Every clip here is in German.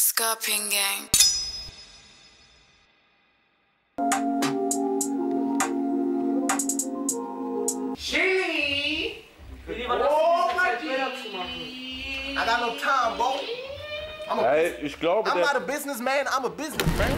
Scorpion Gang. Chili! Oh, my I got no time, bro. I'm a hey, ich glaube, I'm not a businessman, I'm a businessman.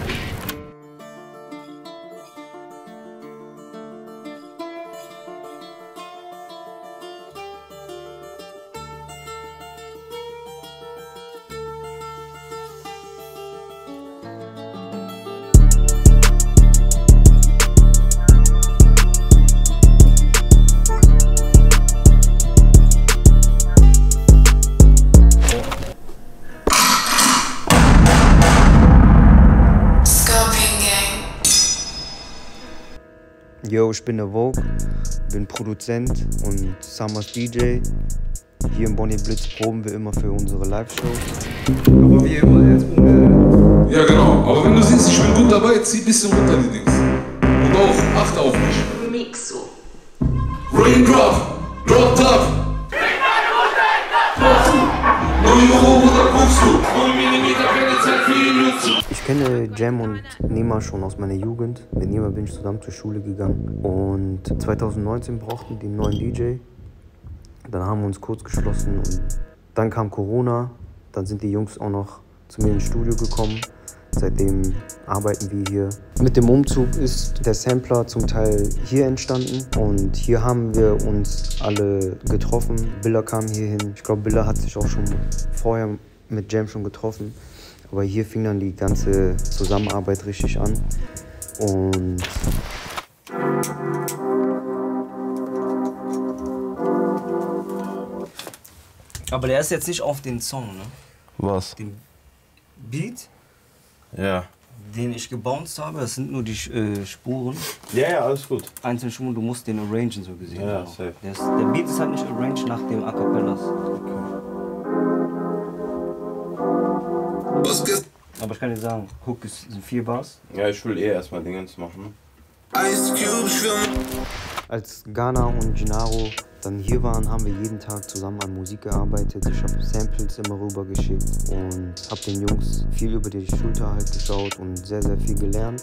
Yo, ich bin der Vogue, bin Produzent und Summers DJ. Hier im Bonnie Blitz proben wir immer für unsere Live-Shows. Aber wie immer, erstmal. Ja, genau. Aber wenn du siehst, ich bin gut dabei, zieh ein bisschen runter die Dings. Und auch, achte auf mich. Mixo. Rain drop, drop top. Bring meine Mutter in Kopf. 9 Euro runter, guckst du. 9 Millimeter, keine Zeit für ihn nutzen. Ich kenne Cem und Nema schon aus meiner Jugend. Mit Nema bin ich zusammen zur Schule gegangen. Und 2019 brauchten die einen neuen DJ. Dann haben wir uns kurz geschlossen und dann kam Corona. Dann sind die Jungs auch noch zu mir ins Studio gekommen. Seitdem arbeiten wir hier. Mit dem Umzug ist der Sampler zum Teil hier entstanden und hier haben wir uns alle getroffen. Billa kam hier hin. Ich glaube, Billa hat sich auch schon vorher mit Cem schon getroffen. Aber hier fing dann die ganze Zusammenarbeit richtig an und... Aber der ist jetzt nicht auf den Song, ne? Was? Den Beat? Ja. Den ich gebounced habe, das sind nur die Spuren. Ja, ja, alles gut. Einzelne Spuren, du musst den arrangen, so gesehen. Ja, genau. Safe. Der Beat ist halt nicht arranged nach dem A Cappellas. Okay. Aber ich kann dir sagen, Hook sind 4 Bars. Ja, ich will erstmal Dingens machen. Als Ghana und Geenaro dann hier waren, haben wir jeden Tag zusammen an Musik gearbeitet. Ich habe Samples immer rüber geschickt und habe den Jungs viel über die Schulter halt geschaut und sehr, sehr viel gelernt.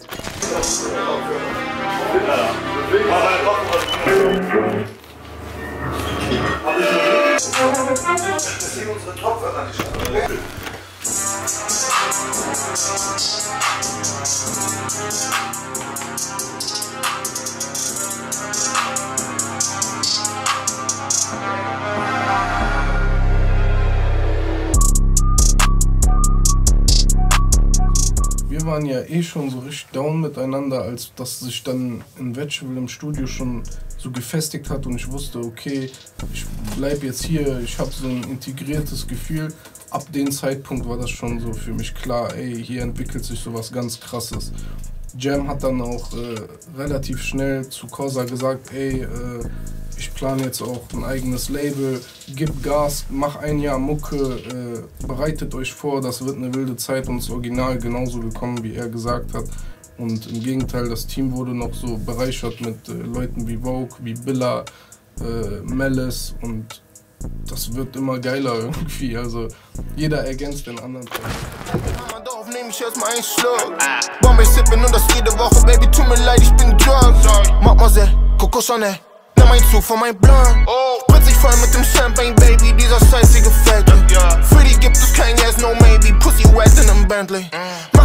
Wir waren ja eh schon so richtig down miteinander, als dass sich dann in Vegeville im Studio schon so gefestigt hat und ich wusste, okay, ich bleib jetzt hier, ich habe so ein integriertes Gefühl. Ab dem Zeitpunkt war das schon so für mich klar, ey, hier entwickelt sich sowas ganz Krasses. Cem hat dann auch relativ schnell zu Kosa gesagt, ey, ich plane jetzt auch ein eigenes Label, gib Gas, mach ein Jahr Mucke, bereitet euch vor, das wird eine wilde Zeit und das Original genauso gekommen, wie er gesagt hat. Und im Gegenteil, das Team wurde noch so bereichert mit Leuten wie Vogue, wie Billa, Melez und... Das wird immer geiler irgendwie, also jeder ergänzt den anderen. Mach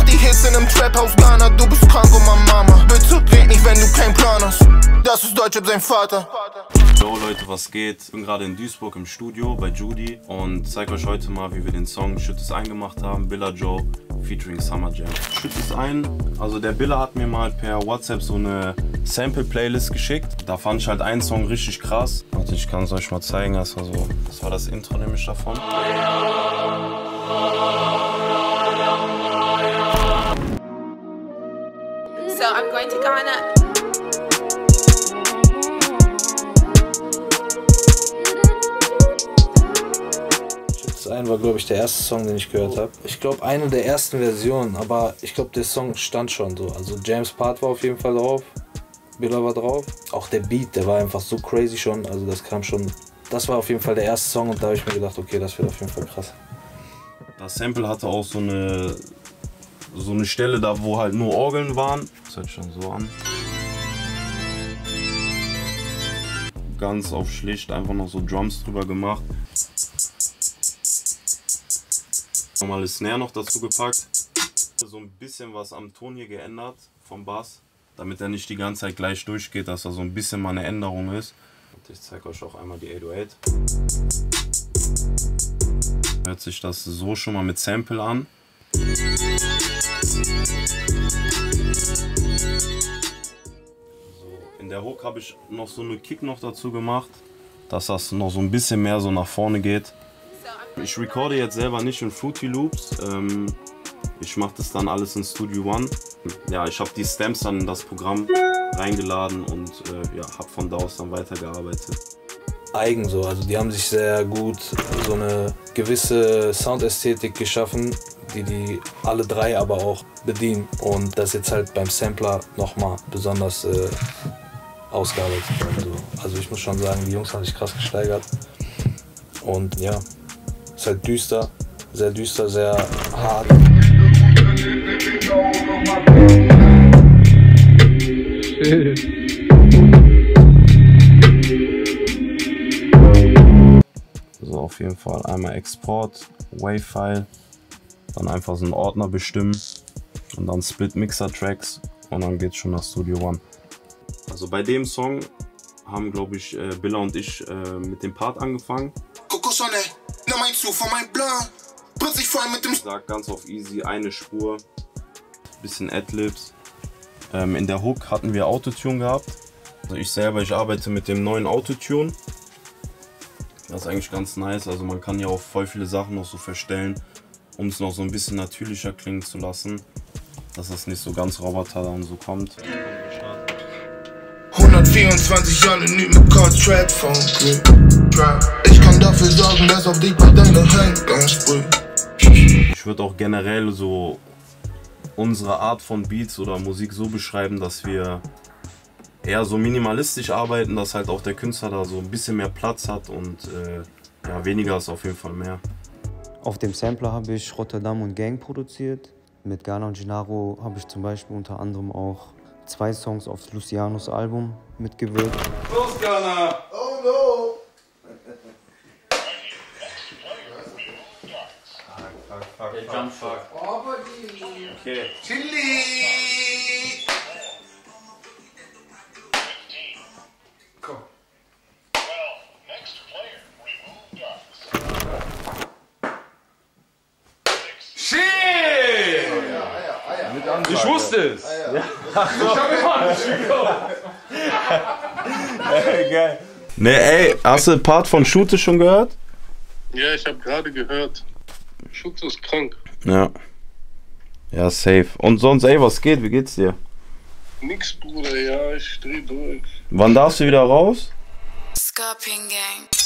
die Hits in einem Trap House Ghana, du bist krank und meine Mama. Bitte red nicht, wenn du kein Plan hast. Das ist Deutschrap sein Vater. Yo Leute, was geht? Ich bin gerade in Duisburg im Studio bei Judy und zeige euch heute mal, wie wir den Song Schütt es ein gemacht haben. Billa Joe featuring Summer Jam. Schütt es ein, also der Billa hat mir mal per WhatsApp so eine Sample-Playlist geschickt. Da fand ich halt einen Song richtig krass. Warte, ich kann es euch mal zeigen. Das war das Intro nämlich davon. So, I'm going to Ghana. War, glaube ich, der erste Song, den ich gehört habe. Ich glaube, eine der ersten Versionen, aber ich glaube, der Song stand schon so. Also James' Part war auf jeden Fall drauf, Billa war drauf. Auch der Beat, der war einfach so crazy schon, also das kam schon. Das war auf jeden Fall der erste Song und da habe ich mir gedacht, okay, das wird auf jeden Fall krass. Das Sample hatte auch so eine Stelle da, wo halt nur Orgeln waren. Das hört schon so an. Ganz auf schlicht einfach noch so Drums drüber gemacht. Normale Snare noch dazu gepackt. So ein bisschen was am Ton hier geändert vom Bass, damit er nicht die ganze Zeit gleich durchgeht, dass da so ein bisschen mal eine Änderung ist. Und ich zeige euch auch einmal die 808. Hört sich das so schon mal mit Sample an. In der Hook habe ich noch so eine Kick noch dazu gemacht, dass das noch so ein bisschen mehr so nach vorne geht. Ich recorde jetzt selber nicht in Fruity Loops. Ich mache das dann alles in Studio One. Ja, ich habe die Stamps dann in das Programm reingeladen und ja, habe von da aus dann weitergearbeitet. Eigen so, also die haben sich sehr gut so eine gewisse Soundästhetik geschaffen, die alle drei aber auch bedienen und das jetzt halt beim Sampler nochmal besonders ausgearbeitet werden. Also ich muss schon sagen, die Jungs haben sich krass gesteigert und ja, ist halt düster, sehr hart. So, auf jeden Fall einmal Export, Wave-File, dann einfach so einen Ordner bestimmen und dann Split-Mixer-Tracks und dann geht's schon nach Studio One. Also bei dem Song haben, glaube ich, Billa und ich mit dem Part angefangen. Sagt ganz auf easy, eine Spur, bisschen Ad-Libs. In der Hook hatten wir Autotune gehabt. Also ich selber, ich arbeite mit dem neuen Autotune. Das ist eigentlich ganz nice, also man kann ja auch voll viele Sachen noch so verstellen, um es noch so ein bisschen natürlicher klingen zu lassen, dass das nicht so ganz Roboter dann so kommt. 124 anonyme Call-Trap von Glück. Ich kann dafür sorgen, dass auf dich bei deiner Hand ganz sprüht. Ich würde auch generell so unsere Art von Beats oder Musik so beschreiben, dass wir eher so minimalistisch arbeiten, dass halt auch der Künstler da so ein bisschen mehr Platz hat und ja, weniger ist auf jeden Fall mehr. Auf dem Sampler habe ich Rotterdam und Gang produziert. Mit Ghana und Geenaro habe ich zum Beispiel unter anderem auch 2 Songs auf Lucianos Album mitgewirkt. Los Ghana! Oh no! Fuck. Oh, okay. Chili! Komm. Shit! Ich wusste es! Ich hab immer nicht gekommen! Geil. Ne, ey, hast du Part von Shoote schon gehört? Ja, ich hab gerade gehört. Schutz ist krank. Ja. Ja, safe. Und sonst, ey, was geht? Wie geht's dir? Nix, Bruder. Ja, ich dreh durch. Wann darfst du wieder raus? Scorpion Gang.